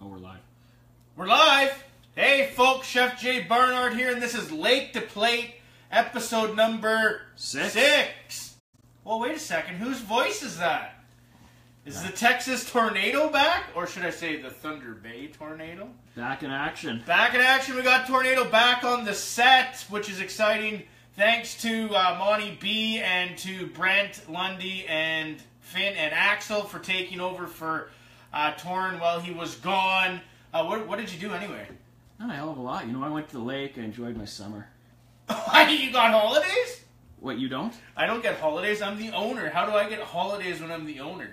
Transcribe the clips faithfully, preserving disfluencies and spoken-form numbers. Oh, we're live. We're live! Hey folks, Chef Jay Barnard here, and this is Lake to Plate, episode number six. six. Well, wait a second, whose voice is that? Is yeah. the Texas tornado back? Or should I say the Thunder Bay tornado? Back in action. Back in action, we got tornado back on the set, which is exciting. Thanks to uh, Monty B and to Brent, Lundy, and Finn and Axel for taking over for uh, Torin while he was gone. Uh, what, what did you do anyway? Not a hell of a lot. You know, I went to the lake. I enjoyed my summer. Why? You got holidays? What, you don't? I don't get holidays. I'm the owner. How do I get holidays when I'm the owner?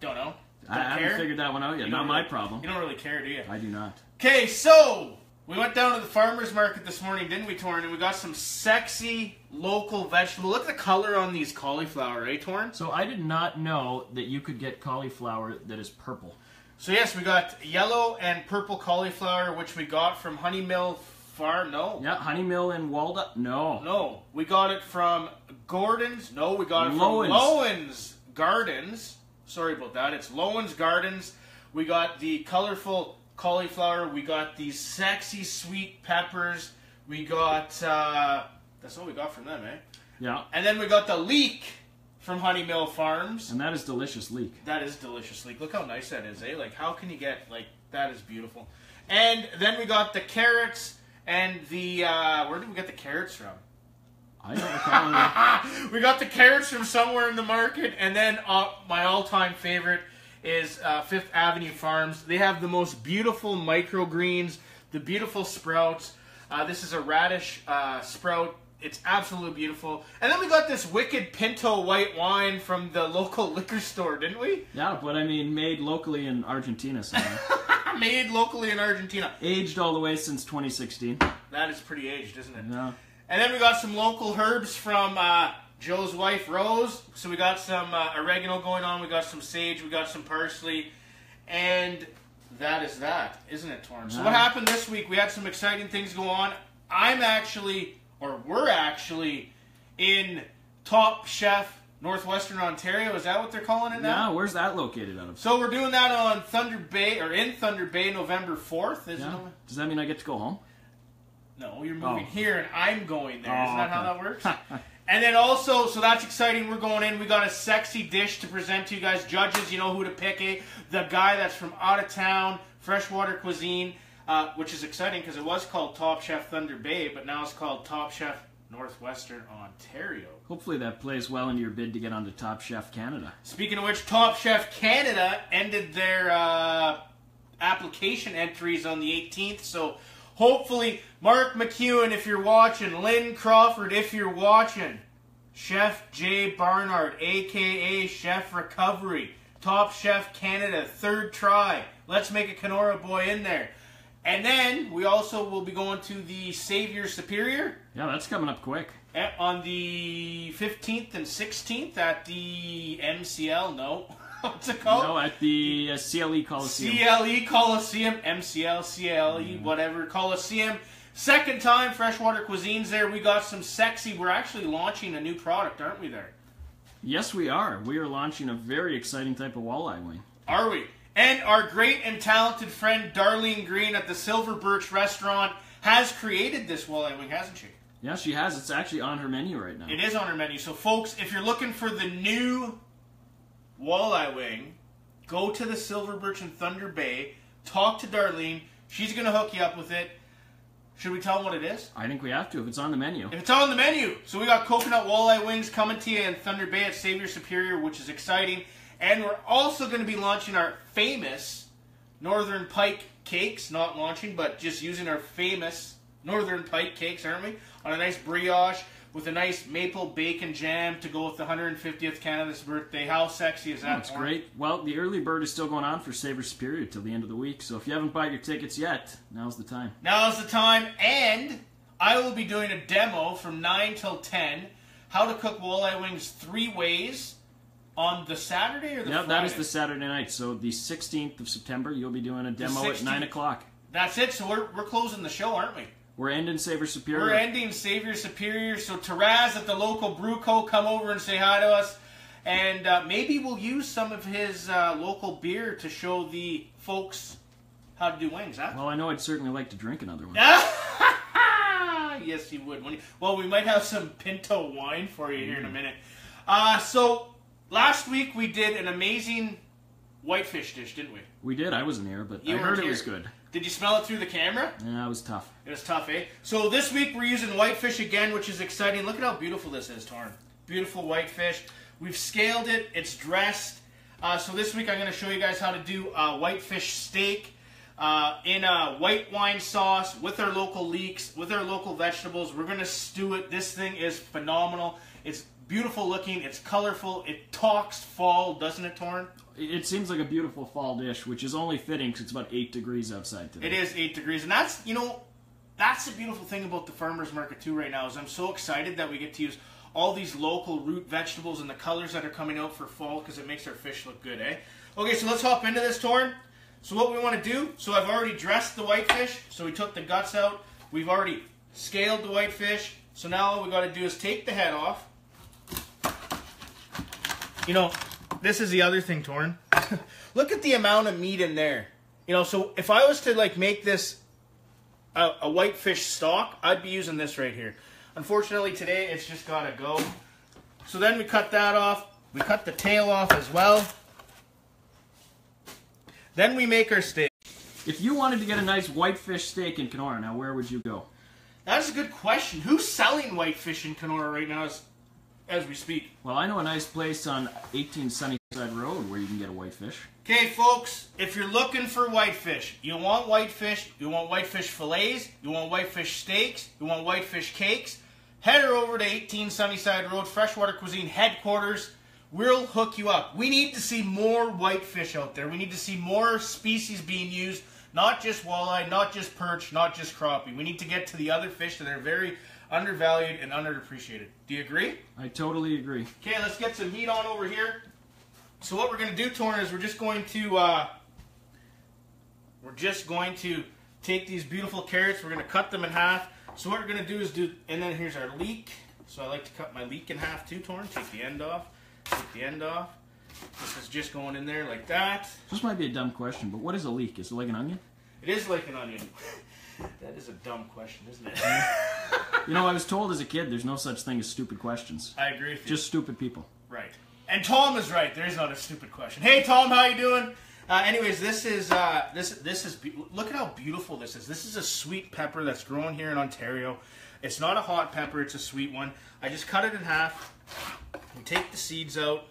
Don't know. Don't I care? Haven't figured that one out yet. Not my really, problem. You don't really care, do you? I do not. Okay, so we went down to the farmer's market this morning, didn't we, Torin? And we got some sexy local vegetable. Look at the color on these cauliflower, eh, Torin? So I did not know that you could get cauliflower that is purple. So yes, we got yellow and purple cauliflower, which we got from Honey Mill Farm. No. Yeah, Honey Mill in Walda. No. No. We got it from Gordon's. No, we got it Lowen's. from Lowen's Gardens. Sorry about that. It's Lowen's Gardens. We got the colorful cauliflower. We got these sexy sweet peppers. We got, uh, that's all we got from them, eh? Yeah. And then we got the leek from Honey Mill Farms. And that is delicious leek. That is delicious leek. Look how nice that is, eh? Like, how can you get, like, that is beautiful. And then we got the carrots and the, uh, where did we get the carrots from? I don't we got the carrots from somewhere in the market, and then uh, my all-time favorite is uh, Fifth Avenue Farms. They have the most beautiful microgreens, the beautiful sprouts. Uh, this is a radish uh, sprout. It's absolutely beautiful. And then we got this wicked pinto white wine from the local liquor store, didn't we? Yeah, but I mean, made locally in Argentina somewhere. Made locally in Argentina. Aged all the way since twenty sixteen. That is pretty aged, isn't it? Yeah. And then we got some local herbs from uh, Joe's wife, Rose. So we got some uh, oregano going on. We got some sage. We got some parsley. And that is that, isn't it, Torin? No. So what happened this week? We had some exciting things go on. I'm actually, or we're actually, in Top Chef Northwestern Ontario. Is that what they're calling it now? Yeah, where's that located out of? So we're doing that on Thunder Bay, or in Thunder Bay, November fourth, isn't yeah. it? Does that mean I get to go home? No, you're moving oh. here and I'm going there. Oh, Isn't that okay. how that works? And then also, so that's exciting. We're going in. We got a sexy dish to present to you guys. Judges, you know who to pick, eh? The guy that's from out of town, Freshwater Cuisine, uh, which is exciting because it was called Top Chef Thunder Bay, but now it's called Top Chef Northwestern Ontario. Hopefully that plays well into your bid to get onto Top Chef Canada. Speaking of which, Top Chef Canada ended their uh, application entries on the eighteenth, so hopefully, Mark McEwen, if you're watching, Lynn Crawford, if you're watching, Chef Jay Barnard, a k a. Chef Recovery, Top Chef Canada, third try. Let's make a Kenora boy in there. And then, we also will be going to the Savior Superior. Yeah, that's coming up quick. On the fifteenth and sixteenth at the M C L, no. What's it called? No, at the uh, C L E Coliseum. C L E Coliseum, M C L, C L E, mm. whatever, Coliseum. Second time, Freshwater Cuisine's there. We got some sexy, we're actually launching a new product, aren't we there? Yes, we are. We are launching a very exciting type of walleye wing. Are we? And our great and talented friend, Darlene Green at the Silver Birch restaurant, has created this walleye wing, hasn't she? Yeah, she has. It's actually on her menu right now. It is on her menu. So, folks, if you're looking for the new walleye wing, go to the Silver Birch in Thunder Bay, talk to Darlene, she's going to hook you up with it. Should we tell them what it is? I think we have to, if it's on the menu. If it's on the menu! So we got coconut walleye wings coming to you in Thunder Bay at Savior Superior, which is exciting. And we're also going to be launching our famous Northern Pike cakes, not launching, but just using our famous Northern Pike cakes, aren't we? On a nice brioche, with a nice maple bacon jam to go with the one hundred fiftieth Canada's birthday. How sexy is that? That's great. Well, the early bird is still going on for Savior Superior till the end of the week. So if you haven't bought your tickets yet, now's the time. Now's the time. And I will be doing a demo from nine till ten, how to cook walleye wings three ways on the Saturday or the Friday? Yeah, that is the Saturday night. So the sixteenth of September, you'll be doing a demo at nine o'clock. That's it. So we're, we're closing the show, aren't we? We're ending Savior Superior. We're ending Savior Superior. So Terraz at the local brew co, come over and say hi to us. And uh, maybe we'll use some of his uh, local beer to show the folks how to do wings, huh? Well, I know I'd certainly like to drink another one. Yes, you would. Well, we might have some Pinto wine for you mm. here in a minute. Uh, so, last week we did an amazing whitefish dish, didn't we? We did. I wasn't here, but you I heard here. It was good. Did you smell it through the camera? Yeah, it was tough. It was tough, eh? So this week we're using whitefish again, which is exciting. Look at how beautiful this is, Torin. Beautiful whitefish. We've scaled it. It's dressed. Uh, so this week I'm going to show you guys how to do a whitefish steak uh, in a white wine sauce with our local leeks, with our local vegetables. We're going to stew it. This thing is phenomenal. It's beautiful looking. It's colorful. It talks fall, doesn't it, Torin? It seems like a beautiful fall dish, which is only fitting because it's about eight degrees outside today. It is eight degrees, and that's, you know, that's the beautiful thing about the farmer's market too right now is I'm so excited that we get to use all these local root vegetables and the colors that are coming out for fall because it makes our fish look good, eh? Okay, so let's hop into this, Torin. So what we want to do, so I've already dressed the whitefish, so we took the guts out. We've already scaled the whitefish, so now all we got to do is take the head off. You know, this is the other thing, Torin. Look at the amount of meat in there. You know, so if I was to, like, make this a, a whitefish stock, I'd be using this right here. Unfortunately, today it's just got to go. So then we cut that off. We cut the tail off as well. Then we make our steak. If you wanted to get a nice whitefish steak in Kenora, now where would you go? That's a good question. Who's selling whitefish in Kenora right now? Is As we speak. Well, I know a nice place on eighteen Sunnyside Road where you can get a whitefish. Okay, folks, if you're looking for whitefish, you want whitefish, you want whitefish fillets, you want whitefish steaks, you want whitefish cakes, head over to eighteen Sunnyside Road, Freshwater Cuisine headquarters. We'll hook you up. We need to see more whitefish out there. We need to see more species being used, not just walleye, not just perch, not just crappie. We need to get to the other fish that are very undervalued and underappreciated. Do you agree? I totally agree. Okay, let's get some heat on over here. So what we're going to do, Torin, is we're just going to uh, we're just going to take these beautiful carrots. We're going to cut them in half. So what we're going to do is do, and then here's our leek. So I like to cut my leek in half too, Torin. Take the end off. Take the end off. This is just going in there like that. This might be a dumb question, but what is a leek? Is it like an onion? It is like an onion. That is a dumb question, isn't it? You know, I was told as a kid there's no such thing as stupid questions. I agree with you. Just stupid people. Right. And Tom is right. There is not a stupid question. Hey, Tom, how you doing? Uh, anyways, this is, uh, this, this is, look at how beautiful this is. This is a sweet pepper that's grown here in Ontario. It's not a hot pepper. It's a sweet one. I just cut it in half. We take the seeds out.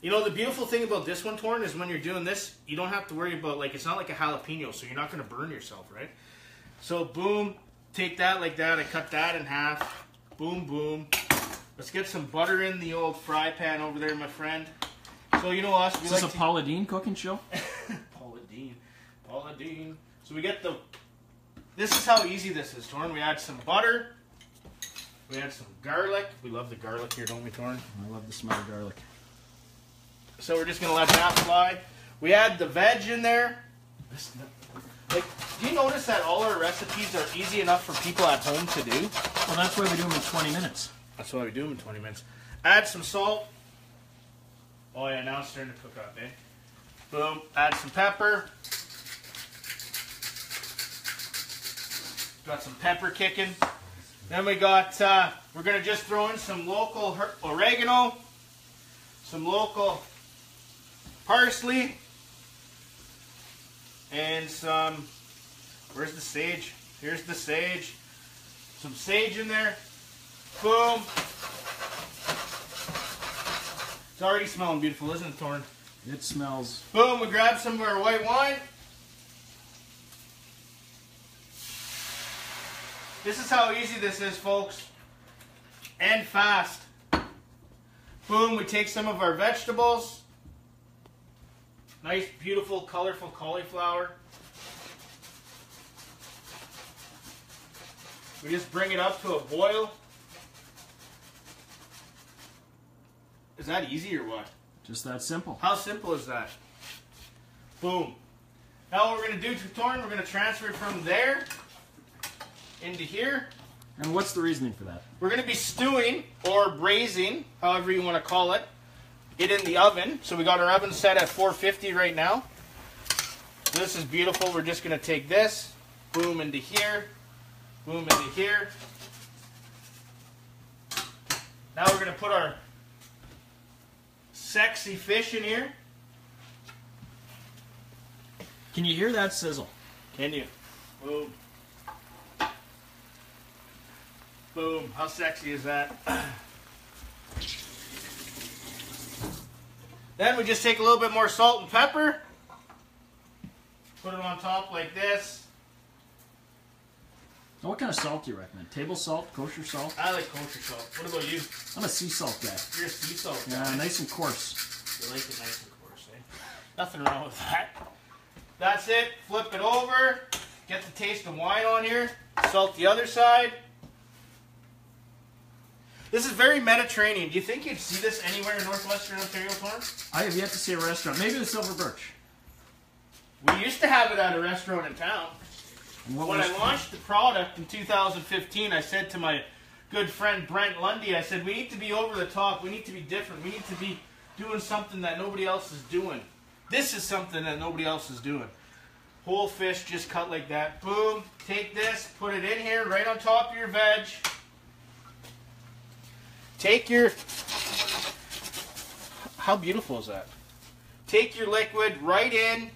You know, the beautiful thing about this one, Torin, is when you're doing this, you don't have to worry about, like, it's not like a jalapeno, so you're not going to burn yourself, right? So, boom, take that like that. I cut that in half. Boom, boom. Let's get some butter in the old fry pan over there, my friend. So, you know us. We is like this a to... Paula Deen cooking show? Paula Deen. Paula Deen. So, we get the... This is how easy this is, Torin. We add some butter. We add some garlic. We love the garlic here, don't we, Torin? I love the smell of garlic. So we're just going to let that fly. We add the veg in there. Like, do you notice that all our recipes are easy enough for people at home to do? Well, that's why we do them in twenty minutes. That's why we do them in twenty minutes. Add some salt. Oh, yeah, now it's starting to cook up, eh? Boom. Add some pepper. Got some pepper kicking. Then we got, uh, we're going to just throw in some local oregano, some local parsley, and some, where's the sage? Here's the sage. Some sage in there. Boom. It's already smelling beautiful, isn't it, Torin? It smells. Boom, we grab some of our white wine. This is how easy this is, folks. And fast. Boom, we take some of our vegetables. Nice, beautiful, colorful cauliflower. We just bring it up to a boil. Is that easy or what? Just that simple. How simple is that? Boom. Now what we're going to do, Torin, we're going to transfer from there into here. And what's the reasoning for that? We're going to be stewing or braising, however you want to call it, it in the oven. So we got our oven set at four fifty right now. So this is beautiful. We're just going to take this, boom into here, boom into here. Now we're going to put our sexy fish in here. Can you hear that sizzle? Can you? Boom. Boom. How sexy is that? Then we just take a little bit more salt and pepper. Put it on top like this. Now what kind of salt do you recommend? Table salt? Kosher salt? I like kosher salt. What about you? I'm a sea salt guy. You're a sea salt guy. Yeah, nice and coarse. You like it nice and coarse, eh? Nothing wrong with that. That's it. Flip it over. Get the taste of wine on here. Salt the other side. This is very Mediterranean. Do you think you'd see this anywhere in northwestern Ontario, Torin? I have yet to see a restaurant. Maybe the Silver Birch. We used to have it at a restaurant in town. When I launched the product in two thousand fifteen, I said to my good friend Brent Lundy, I said, we need to be over the top. We need to be different. We need to be doing something that nobody else is doing. This is something that nobody else is doing. Whole fish just cut like that. Boom. Take this, put it in here right on top of your veg. Take your... How beautiful is that? Take your liquid right in.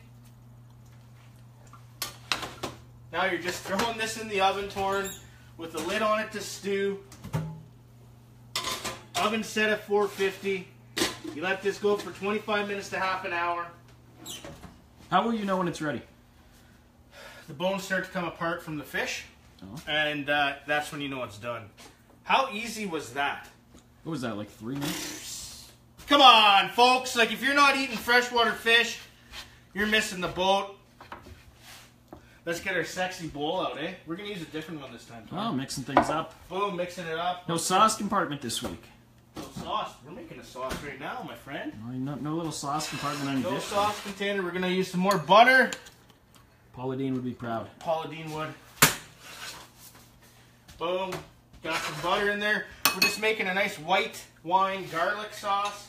Now you're just throwing this in the oven, Torin, with the lid on it to stew. Oven set at four fifty. You let this go for twenty-five minutes to half an hour. How will you know when it's ready? The bones start to come apart from the fish, oh. and uh, that's when you know it's done. How easy was that? What was that, like three minutes? Come on, folks. Like, if you're not eating freshwater fish, you're missing the boat. Let's get our sexy bowl out, eh? We're going to use a different one this time. Tom. Oh, mixing things up. Boom, mixing it up. No sauce compartment this week. No sauce. We're making a sauce right now, my friend. No, no little sauce compartment on your dish. No sauce container. We're going to use some more butter. Paula Dean would be proud. Paula Dean would. Boom. Got some butter in there. We're just making a nice white wine garlic sauce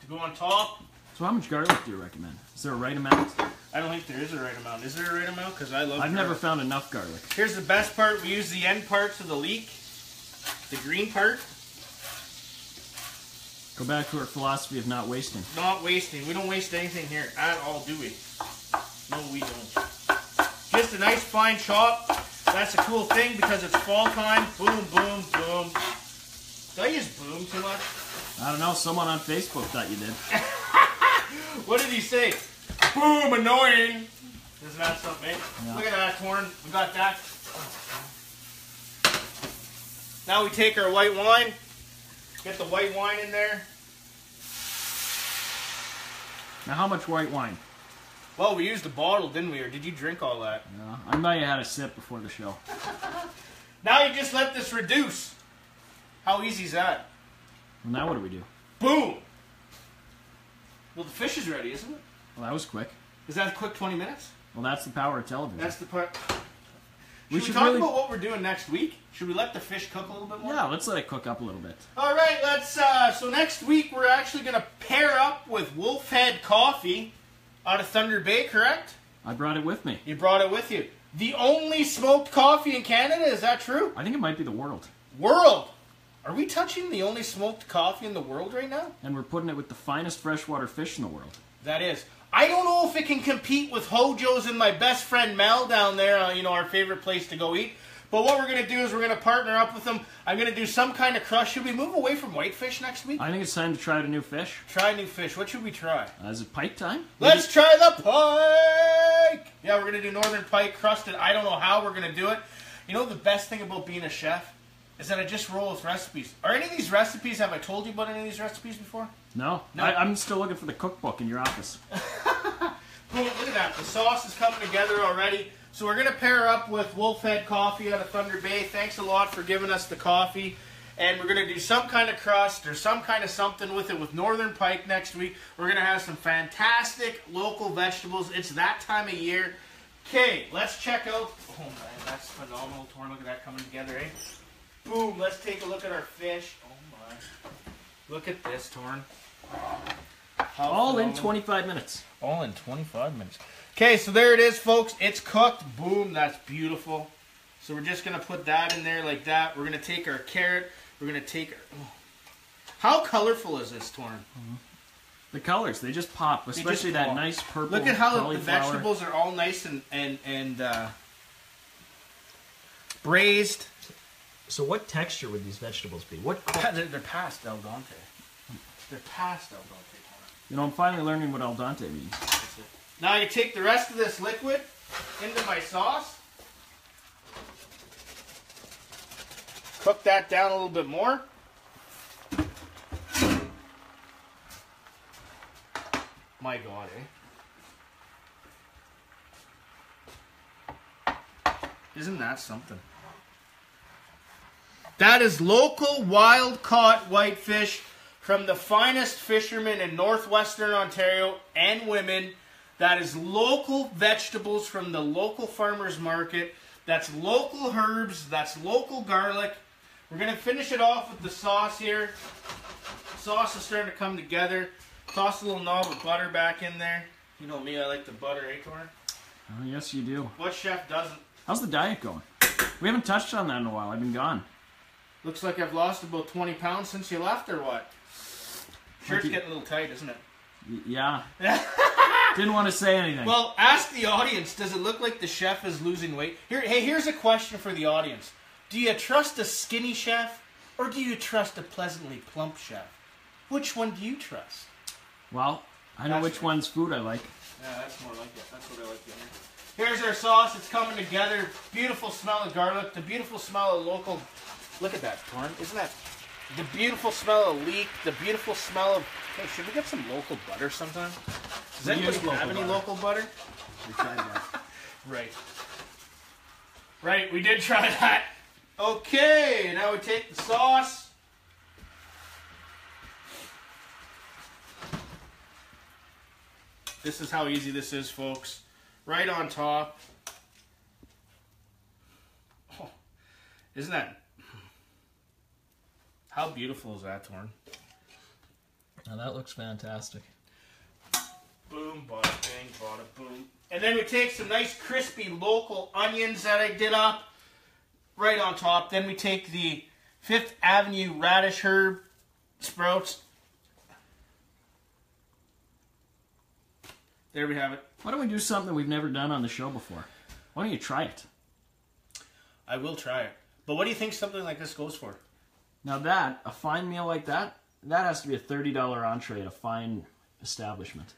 to go on top. So how much garlic do you recommend? Is there a right amount? I don't think there is a right amount. Is there a right amount? Because I love I've garlic. never found enough garlic. Here's the best part. We use the end parts of the leek, the green part. Go back to our philosophy of not wasting. Not wasting. We don't waste anything here at all, do we? No, we don't. Just a nice fine chop. That's a cool thing because it's fall time. Boom, boom, boom. Did I use boom too much? I don't know. Someone on Facebook thought you did. What did he say? Boom, annoying. Isn't that something? Yeah. Look at that, Torin. We got that. Now we take our white wine. Get the white wine in there. Now, how much white wine? Well, we used a bottle, didn't we? Or did you drink all that? No, I might have had a sip before the show. Now you just let this reduce. How easy is that? Well, now what do we do? Boom! Well, the fish is ready, isn't it? Well, that was quick. Is that a quick twenty minutes? Well, that's the power of television. That's the part. Should we, should we talk really... about what we're doing next week? Should we let the fish cook a little bit more? Yeah, let's let it cook up a little bit. All right, let's... Uh, so next week, we're actually going to pair up with Wolfhead Coffee out of Thunder Bay, correct? I brought it with me. You brought it with you. The only smoked coffee in Canada, is that true? I think it might be the world. World? Are we touching the only smoked coffee in the world right now? And we're putting it with the finest freshwater fish in the world. That is. I don't know if it can compete with Hojo's and my best friend Mel down there, uh, you know, our favorite place to go eat. But what we're going to do is we're going to partner up with them. I'm going to do some kind of crush. Should we move away from whitefish next week? I think it's time to try a new fish. Try a new fish. What should we try? Uh, is it pike time? Let's try the pike! Yeah, we're going to do northern pike, crusted. I don't know how we're going to do it. You know the best thing about being a chef? Is that I just roll with recipes. Are any of these recipes, have I told you about any of these recipes before? No. No. I, I'm still looking for the cookbook in your office. Cool, look at that. The sauce is coming together already. So we're going to pair up with Wolfhead Coffee out of Thunder Bay. Thanks a lot for giving us the coffee. And we're going to do some kind of crust or some kind of something with it with Northern Pike next week. We're going to have some fantastic local vegetables. It's that time of year. Okay, let's check out, oh man, that's phenomenal, Torin, look at that coming together, eh? Boom, let's take a look at our fish. Oh my, look at this, Torin. How all in twenty-five minutes. All in twenty-five minutes. Okay, so there it is, folks. It's cooked. Boom, that's beautiful. So we're just going to put that in there like that. We're going to take our carrot. We're going to take our... Oh. How colorful is this, Torin? Mm-hmm. The colors, they just pop, especially just that pop. Nice purple. Look at how the vegetables are all nice and, and, and uh, braised. So what texture would these vegetables be? What they're, they're past al dente. They're past al dente. You know, I'm finally learning what al dente means. That's it. Now I take the rest of this liquid into my sauce. Cook that down a little bit more. My God, eh? Isn't that something? That is local wild-caught whitefish from the finest fishermen in northwestern Ontario and women. That is local vegetables from the local farmers market. That's local herbs. That's local garlic. We're going to finish it off with the sauce here. The sauce is starting to come together. Toss a little knob of butter back in there. You know me, I like the butter, eh, Torin? Oh, yes, you do. What chef doesn't? How's the diet going? We haven't touched on that in a while. I've been gone. Looks like I've lost about twenty pounds since you left, or what? Shirt's getting a little tight, isn't it? Yeah. Didn't want to say anything. Well, ask the audience, does it look like the chef is losing weight? Here, hey, here's a question for the audience. Do you trust a skinny chef, or do you trust a pleasantly plump chef? Which one do you trust? Well, I know that's which one's food I like. Yeah, that's more like it. That's what I like doing. Here's our sauce. It's coming together. Beautiful smell of garlic. The beautiful smell of local... Look at that, Torin. Isn't that... The beautiful smell of leek. The beautiful smell of... Hey, should we get some local butter sometime? Does anybody have any local butter? We tried that. Right. Right, we did try that. Okay, now we take the sauce. This is how easy this is, folks. Right on top. Oh, isn't that... How beautiful is that, Torin? Now that looks fantastic. Boom, bada bing, bada boom. And then we take some nice crispy local onions that I did up right on top. Then we take the Fifth Avenue radish herb sprouts. There we have it. Why don't we do something we've never done on the show before? Why don't you try it? I will try it. But what do you think something like this goes for? Now that, a fine meal like that, that has to be a thirty dollar entree at a fine establishment.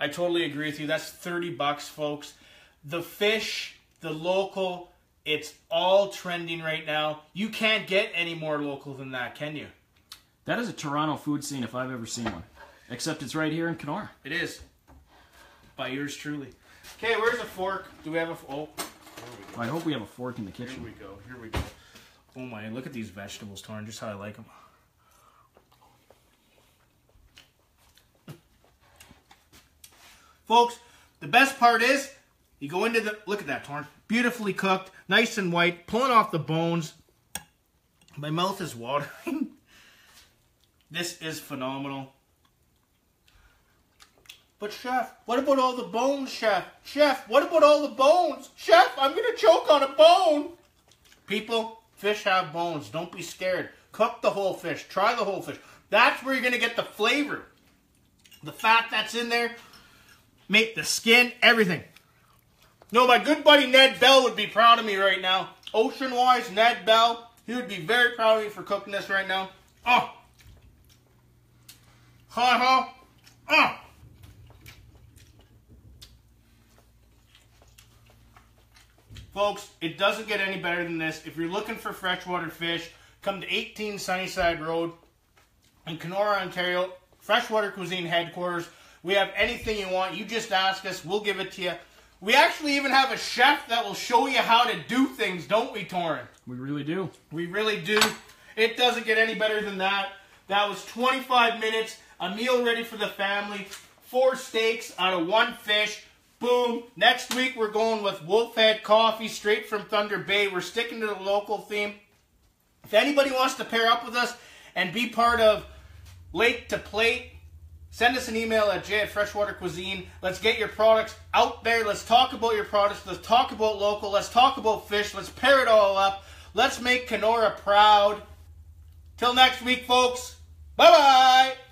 I totally agree with you. That's thirty bucks, folks. The fish, the local, it's all trending right now. You can't get any more local than that, can you? That is a Toronto food scene if I've ever seen one. Except it's right here in Kenora. It is. By yours truly. Okay, where's the fork? Do we have a f oh, there we go. I hope we have a fork in the kitchen. Here we go, here we go. Oh my, look at these vegetables, Torin, just how I like them. Folks, the best part is, you go into the, look at that, Torin. Beautifully cooked, nice and white, pulling off the bones. My mouth is watering. This is phenomenal. But chef, what about all the bones, chef? Chef, what about all the bones? Chef, I'm gonna choke on a bone. People. Fish have bones. Don't be scared. Cook the whole fish. Try the whole fish. That's where you're going to get the flavor. The fat that's in there, make the skin, everything. No, my good buddy Ned Bell would be proud of me right now. Ocean-wise, Ned Bell, he would be very proud of me for cooking this right now. Oh! Ha-ha! Oh! Folks, it doesn't get any better than this. If you're looking for freshwater fish, come to eighteen Sunnyside Road in Kenora, Ontario, Freshwater Cuisine Headquarters. We have anything you want. You just ask us. We'll give it to you. We actually even have a chef that will show you how to do things, don't we, Torin? We really do. We really do. It doesn't get any better than that. That was twenty-five minutes, a meal ready for the family, four steaks out of one fish. Boom. Next week, we're going with Wolfhead Coffee, straight from Thunder Bay. We're sticking to the local theme. If anybody wants to pair up with us and be part of Lake to Plate, send us an email at jay at freshwater cuisine. Let's get your products out there. Let's talk about your products. Let's talk about local. Let's talk about fish. Let's pair it all up. Let's make Kenora proud. Till next week, folks. Bye-bye.